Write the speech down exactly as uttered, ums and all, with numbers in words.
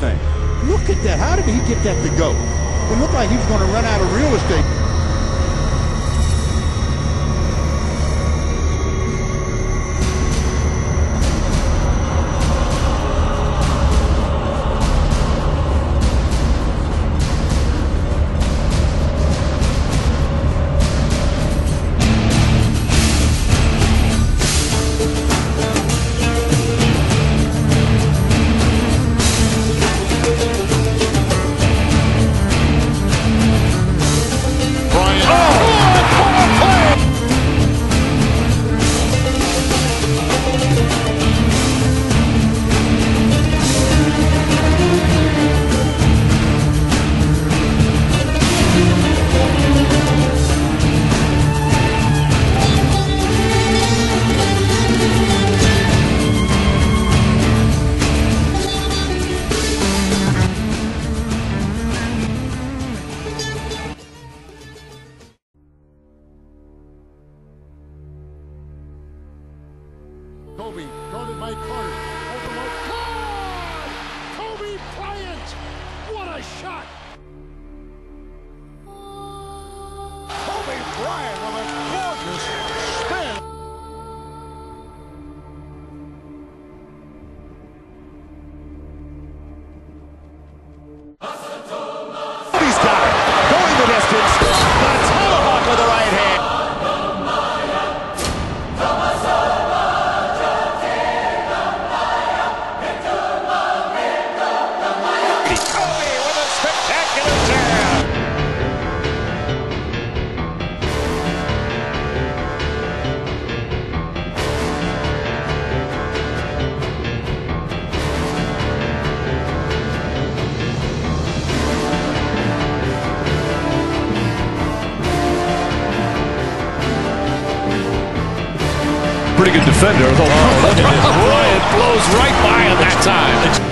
Thing. Look at that. How did he get that to go? It looked like he was going to run out of real estate. Kobe, guarded by Carter, open up, God! Kobe Bryant, what a shot! Kobe Bryant with a gorgeous spin! He's got it, going the distance, the tomahawk with the right hand! Pretty good defender, though. Oh, Bryant blows right by him that time.